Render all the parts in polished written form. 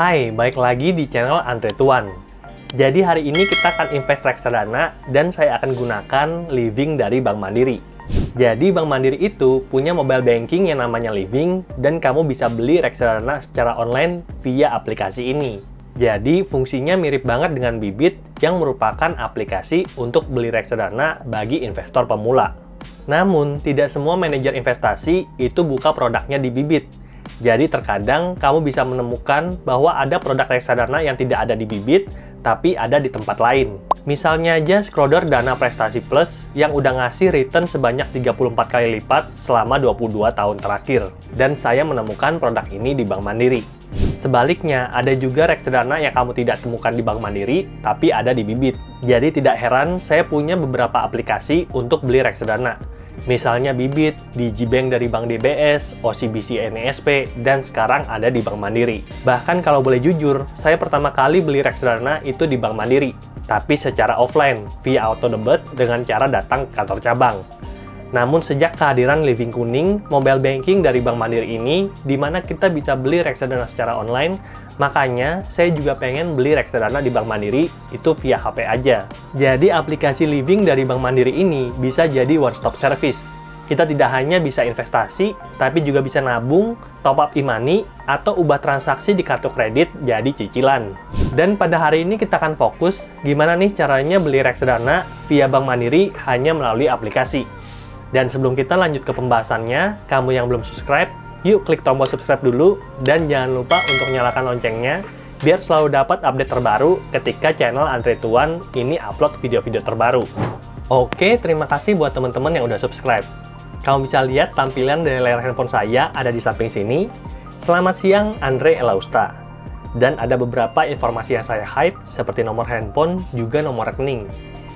Hai, balik lagi di channel Andre Tuwan. Jadi hari ini kita akan invest reksa dana dan saya akan gunakan Living dari Bank Mandiri. Jadi Bank Mandiri itu punya mobile banking yang namanya Living dan kamu bisa beli reksa dana secara online via aplikasi ini. Jadi fungsinya mirip banget dengan Bibit yang merupakan aplikasi untuk beli reksa dana bagi investor pemula. Namun tidak semua manajer investasi itu buka produknya di Bibit. Jadi terkadang kamu bisa menemukan bahwa ada produk reksadana yang tidak ada di Bibit, tapi ada di tempat lain. Misalnya aja Schroder Dana Prestasi Plus yang udah ngasih return sebanyak 34 kali lipat selama 22 tahun terakhir. Dan saya menemukan produk ini di Bank Mandiri. Sebaliknya, ada juga reksadana yang kamu tidak temukan di Bank Mandiri, tapi ada di Bibit. Jadi tidak heran saya punya beberapa aplikasi untuk beli reksadana. Misalnya Bibit, Digibank dari Bank DBS, OCBC NISP, dan sekarang ada di Bank Mandiri. Bahkan kalau boleh jujur, saya pertama kali beli reksadana itu di Bank Mandiri, tapi secara offline, via autodebit dengan cara datang ke kantor cabang. Namun sejak kehadiran Living Kuning, mobile banking dari Bank Mandiri ini, di mana kita bisa beli reksadana secara online, makanya saya juga pengen beli reksadana di Bank Mandiri itu via HP aja. Jadi aplikasi Living dari Bank Mandiri ini bisa jadi one stop service. Kita tidak hanya bisa investasi, tapi juga bisa nabung, top up e-money, atau ubah transaksi di kartu kredit jadi cicilan. Dan pada hari ini kita akan fokus gimana nih caranya beli reksadana via Bank Mandiri hanya melalui aplikasi. Dan sebelum kita lanjut ke pembahasannya, kamu yang belum subscribe, yuk klik tombol subscribe dulu. Dan jangan lupa untuk nyalakan loncengnya, biar selalu dapat update terbaru ketika channel Andre Tuwan ini upload video-video terbaru. Oke, terima kasih buat teman-teman yang udah subscribe. Kamu bisa lihat tampilan dari layar handphone saya ada di samping sini. Selamat siang, Andre Elausta. Dan ada beberapa informasi yang saya hide, seperti nomor handphone, juga nomor rekening.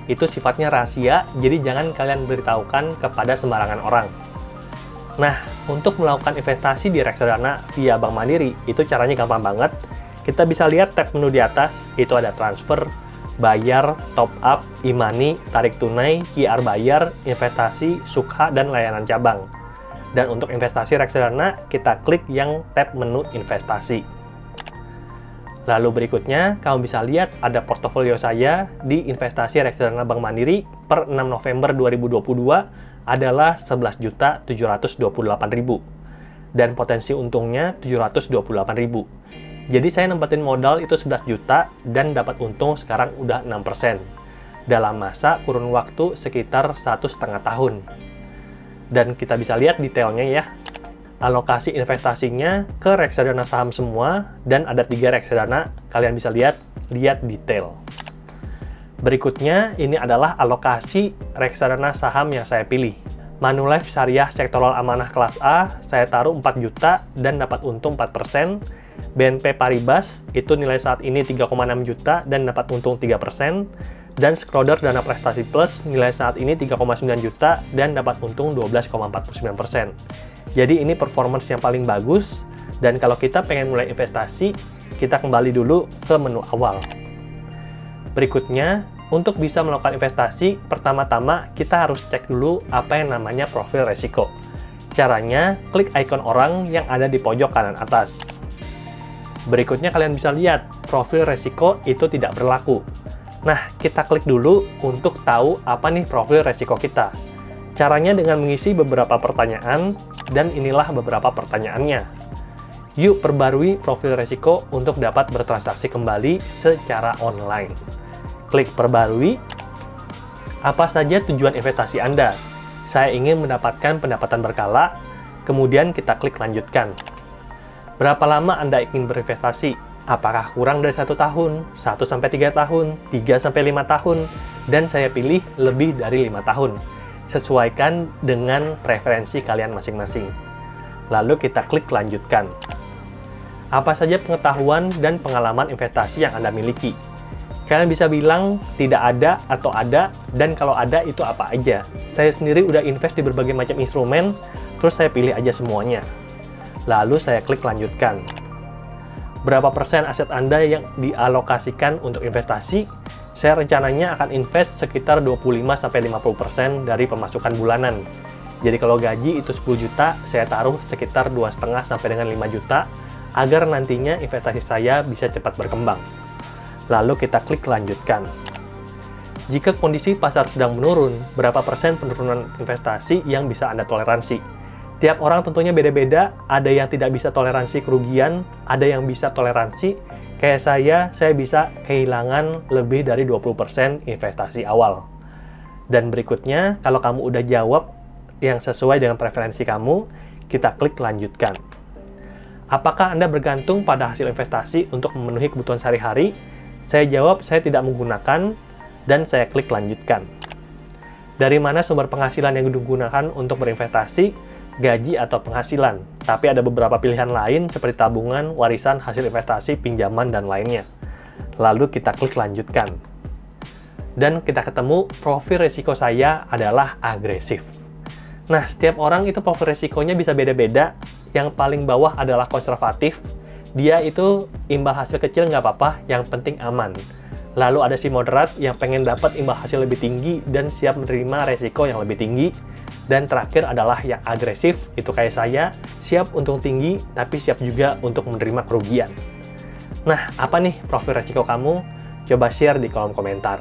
Itu sifatnya rahasia, jadi jangan kalian beritahukan kepada sembarangan orang. Nah, untuk melakukan investasi di reksadana via Bank Mandiri, itu caranya gampang banget. Kita bisa lihat tab menu di atas, itu ada transfer, bayar, top up, e-money, tarik tunai, QR bayar, investasi, sukha, dan layanan cabang. Dan untuk investasi reksadana, kita klik yang tab menu investasi. Lalu berikutnya, kamu bisa lihat ada portofolio saya di investasi reksadana Bank Mandiri per 6 November 2022 adalah 11.728.000 dan potensi untungnya 728.000. Jadi saya nempatin modal itu 11 juta dan dapat untung sekarang udah 6% dalam masa kurun waktu sekitar 1,5 tahun. Dan kita bisa lihat detailnya ya. Alokasi investasinya ke reksadana saham semua dan ada 3 reksadana, kalian bisa lihat detail. Berikutnya ini adalah alokasi reksadana saham yang saya pilih. Manulife Syariah Sektoral Amanah kelas A saya taruh 4 juta dan dapat untung 4%. BNP Paribas itu nilai saat ini 3,6 juta dan dapat untung 3%. Dan Schroder Dana Prestasi Plus nilai saat ini 3,9 juta dan dapat untung 12,49%. Jadi ini performance yang paling bagus, dan kalau kita pengen mulai investasi, kita kembali dulu ke menu awal. Berikutnya, untuk bisa melakukan investasi, pertama-tama kita harus cek dulu apa yang namanya profil resiko. Caranya, klik ikon orang yang ada di pojok kanan atas. Berikutnya kalian bisa lihat, profil resiko itu tidak berlaku. Nah, kita klik dulu untuk tahu apa nih profil resiko kita. Caranya dengan mengisi beberapa pertanyaan, dan inilah beberapa pertanyaannya. Yuk perbarui profil resiko untuk dapat bertransaksi kembali secara online. Klik perbarui. Apa saja tujuan investasi Anda? Saya ingin mendapatkan pendapatan berkala, kemudian kita klik lanjutkan. Berapa lama Anda ingin berinvestasi? Apakah kurang dari 1 tahun, 1-3 tahun, 3-5 tahun, dan saya pilih lebih dari 5 tahun. Sesuaikan dengan preferensi kalian masing-masing. Lalu kita klik lanjutkan. Apa saja pengetahuan dan pengalaman investasi yang Anda miliki? Kalian bisa bilang tidak ada atau ada, dan kalau ada itu apa aja. Saya sendiri udah invest di berbagai macam instrumen, terus saya pilih aja semuanya. Lalu saya klik lanjutkan. Berapa persen aset Anda yang dialokasikan untuk investasi? Saya rencananya akan invest sekitar 25-50% dari pemasukan bulanan. Jadi kalau gaji itu 10 juta, saya taruh sekitar 2,5-5 juta. agar nantinya investasi saya bisa cepat berkembang. Lalu kita klik lanjutkan. Jika kondisi pasar sedang menurun, berapa persen penurunan investasi yang bisa Anda toleransi? Tiap orang tentunya beda-beda, ada yang tidak bisa toleransi kerugian, ada yang bisa toleransi. Kayak saya bisa kehilangan lebih dari 20% investasi awal. Dan berikutnya, kalau kamu udah jawab yang sesuai dengan preferensi kamu, kita klik lanjutkan. Apakah Anda bergantung pada hasil investasi untuk memenuhi kebutuhan sehari-hari? Saya jawab, saya tidak menggunakan, dan saya klik lanjutkan. Dari mana sumber penghasilan yang digunakan untuk berinvestasi? Gaji atau penghasilan. Tapi ada beberapa pilihan lain seperti tabungan, warisan, hasil investasi, pinjaman, dan lainnya. Lalu kita klik lanjutkan. Dan kita ketemu profil risiko saya adalah agresif. Nah, setiap orang itu profil risikonya bisa beda-beda. Yang paling bawah adalah konservatif. Dia itu imbal hasil kecil nggak apa-apa, yang penting aman. Lalu ada si moderat yang pengen dapat imbal hasil lebih tinggi dan siap menerima resiko yang lebih tinggi. Dan terakhir adalah yang agresif, itu kayak saya, siap untung tinggi tapi siap juga untuk menerima kerugian. Nah, apa nih profil resiko kamu? Coba share di kolom komentar.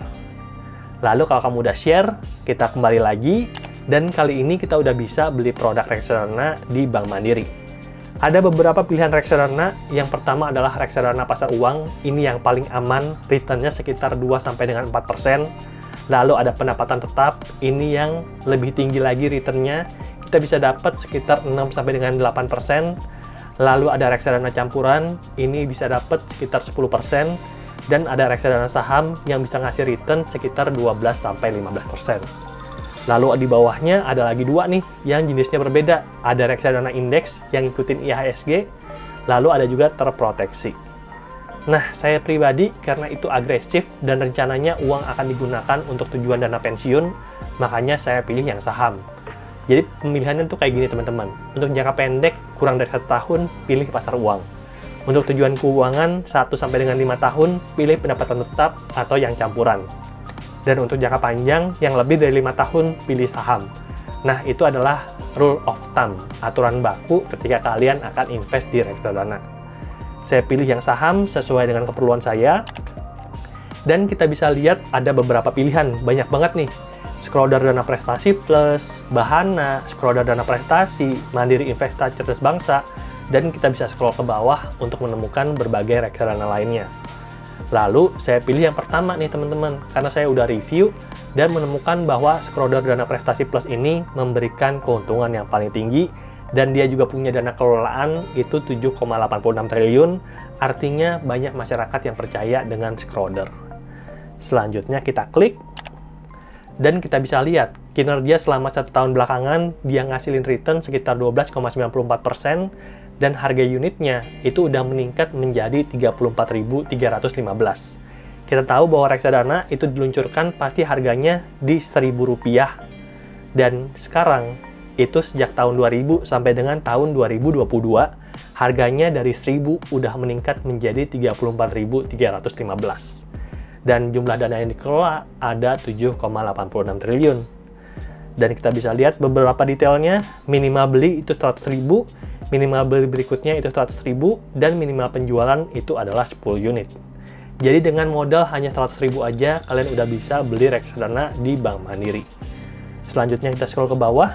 Lalu kalau kamu udah share, kita kembali lagi. Dan kali ini kita udah bisa beli produk reksadana di Bank Mandiri. Ada beberapa pilihan reksadana. Yang pertama adalah reksadana pasar uang. Ini yang paling aman, returnnya sekitar 2-4%. Lalu ada pendapatan tetap. Ini yang lebih tinggi lagi returnnya. Kita bisa dapat sekitar 6-8%. Lalu ada reksadana campuran. Ini bisa dapat sekitar 10%. Dan ada reksadana saham yang bisa ngasih return sekitar 12-15%. Lalu di bawahnya ada lagi dua nih yang jenisnya berbeda. Ada reksadana indeks yang ngikutin IHSG, lalu ada juga terproteksi. Nah, saya pribadi karena itu agresif dan rencananya uang akan digunakan untuk tujuan dana pensiun, makanya saya pilih yang saham. Jadi pemilihannya tuh kayak gini teman-teman. Untuk jangka pendek kurang dari 1 tahun, pilih pasar uang. Untuk tujuan keuangan 1-5 tahun, pilih pendapatan tetap atau yang campuran. Dan untuk jangka panjang yang lebih dari 5 tahun, pilih saham. Nah, itu adalah rule of thumb, aturan baku ketika kalian akan invest di reksadana. Saya pilih yang saham sesuai dengan keperluan saya. Dan kita bisa lihat ada beberapa pilihan, banyak banget nih. Schroder Dana Prestasi Plus, Bahana, Schroder Dana Prestasi, Mandiri Investa Cerdas Bangsa, dan kita bisa scroll ke bawah untuk menemukan berbagai reksadana lainnya. Lalu, saya pilih yang pertama nih teman-teman, karena saya udah review dan menemukan bahwa Schroder Dana Prestasi Plus ini memberikan keuntungan yang paling tinggi, dan dia juga punya dana kelolaan itu 7,86 triliun, artinya banyak masyarakat yang percaya dengan Schroder. Selanjutnya kita klik, dan kita bisa lihat kinerja selama 1 tahun belakangan, dia ngasilin return sekitar 12,94%, dan harga unitnya itu udah meningkat menjadi 34.315. Kita tahu bahwa reksadana itu diluncurkan pasti harganya di Rp1.000, dan sekarang itu sejak tahun 2000 sampai dengan tahun 2022 harganya dari Rp1.000 udah meningkat menjadi 34.315. Dan jumlah dana yang dikelola ada 7,86 triliun. Dan kita bisa lihat beberapa detailnya, minimal beli itu 100.000, minimal beli berikutnya itu 100.000, dan minimal penjualan itu adalah 10 unit. Jadi dengan modal hanya 100.000 aja, kalian udah bisa beli reksadana di Bank Mandiri. Selanjutnya kita scroll ke bawah,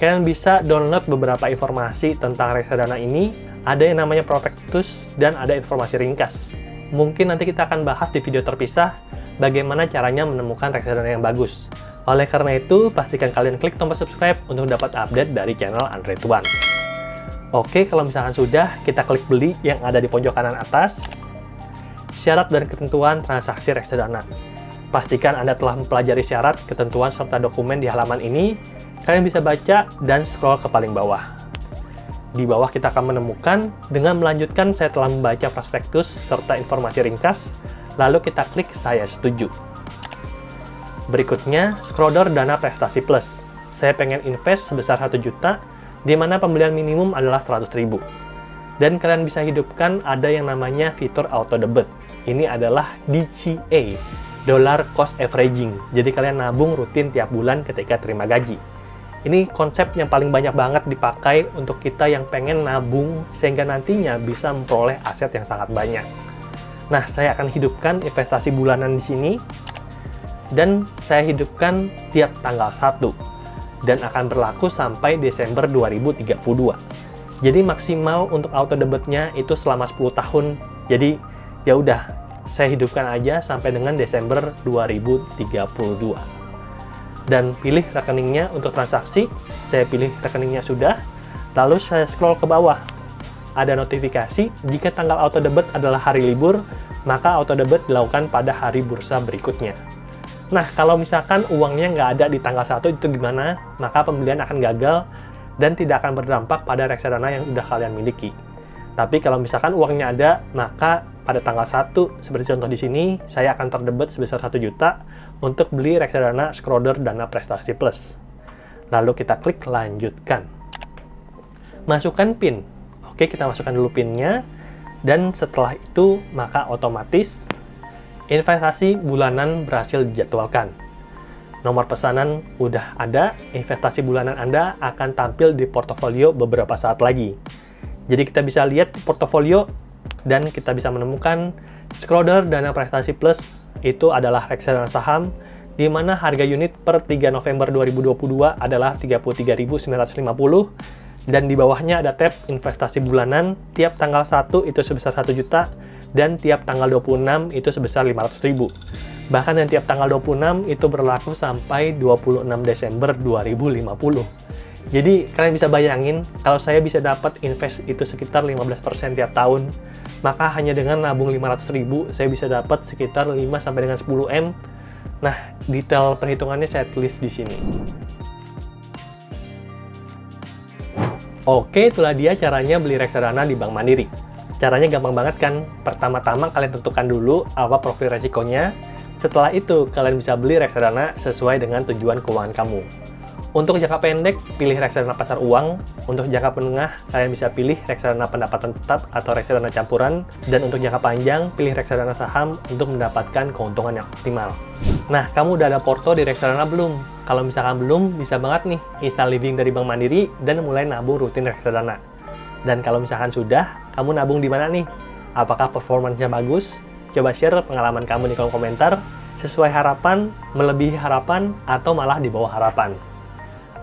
kalian bisa download beberapa informasi tentang reksadana ini, ada yang namanya prospektus dan ada informasi ringkas. Mungkin nanti kita akan bahas di video terpisah bagaimana caranya menemukan reksadana yang bagus. Oleh karena itu, pastikan kalian klik tombol subscribe untuk dapat update dari channel Andre Tuwan. Oke, kalau misalkan sudah, kita klik beli yang ada di pojok kanan atas. Syarat dan ketentuan transaksi reksadana. Pastikan Anda telah mempelajari syarat, ketentuan, serta dokumen di halaman ini. Kalian bisa baca dan scroll ke paling bawah. Di bawah kita akan menemukan, dengan melanjutkan saya telah membaca prospektus serta informasi ringkas. Lalu kita klik saya setuju. Berikutnya, Schroder Dana Prestasi Plus. Saya pengen invest sebesar 1 juta, di mana pembelian minimum adalah 100.000. Dan kalian bisa hidupkan ada yang namanya fitur auto debit. Ini adalah DCA, Dollar Cost Averaging. Jadi kalian nabung rutin tiap bulan ketika terima gaji. Ini konsep yang paling banyak banget dipakai untuk kita yang pengen nabung sehingga nantinya bisa memperoleh aset yang sangat banyak. Nah, saya akan hidupkan investasi bulanan di sini dan saya hidupkan tiap tanggal 1 dan akan berlaku sampai Desember 2032. Jadi maksimal untuk auto debitnya itu selama 10 tahun. Jadi ya udah, saya hidupkan aja sampai dengan Desember 2032. Dan pilih rekeningnya untuk transaksi. Saya pilih rekeningnya sudah, lalu saya scroll ke bawah. Ada notifikasi, jika tanggal auto debit adalah hari libur, maka auto debit dilakukan pada hari bursa berikutnya. Nah, kalau misalkan uangnya nggak ada di tanggal 1 itu gimana? Maka pembelian akan gagal dan tidak akan berdampak pada reksadana yang udah kalian miliki. Tapi kalau misalkan uangnya ada, maka pada tanggal 1, seperti contoh di sini, saya akan terdebit sebesar 1 juta untuk beli reksadana Schroder Dana Prestasi Plus. Lalu kita klik lanjutkan. Masukkan PIN. Oke, kita masukkan dulu PIN-nya. Dan setelah itu, maka otomatis investasi bulanan berhasil dijadwalkan. Nomor pesanan udah ada, investasi bulanan Anda akan tampil di portofolio beberapa saat lagi. Jadi kita bisa lihat portofolio dan kita bisa menemukan Schroder Dana Prestasi Plus itu adalah reksadana saham di mana harga unit per 3 November 2022 adalah 33.950 dan di bawahnya ada tab investasi bulanan, tiap tanggal 1 itu sebesar 1 juta dan tiap tanggal 26 itu sebesar 500.000. Bahkan yang tiap tanggal 26 itu berlaku sampai 26 Desember 2050. Jadi kalian bisa bayangin kalau saya bisa dapat invest itu sekitar 15% tiap tahun, maka hanya dengan nabung 500.000 saya bisa dapat sekitar 5 sampai dengan 10 M. Nah, detail perhitungannya saya tulis di sini. Oke, itulah dia caranya beli reksadana di Bank Mandiri. Caranya gampang banget kan? Pertama-tama kalian tentukan dulu apa profil resikonya. Setelah itu kalian bisa beli reksadana sesuai dengan tujuan keuangan kamu. Untuk jangka pendek, pilih reksadana pasar uang. Untuk jangka menengah, kalian bisa pilih reksadana pendapatan tetap atau reksadana campuran. Dan untuk jangka panjang, pilih reksadana saham untuk mendapatkan keuntungan yang optimal. Nah, kamu udah ada porto di reksadana belum? Kalau misalkan belum, bisa banget nih install Living dari Bank Mandiri dan mulai nabung rutin reksadana. Dan kalau misalkan sudah, kamu nabung di mana nih? Apakah performanya bagus? Coba share pengalaman kamu di kolom komentar. Sesuai harapan, melebihi harapan, atau malah di bawah harapan.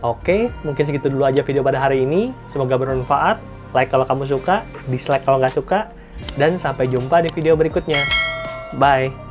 Oke, mungkin segitu dulu aja video pada hari ini. Semoga bermanfaat. Like kalau kamu suka, dislike kalau nggak suka, dan sampai jumpa di video berikutnya. Bye!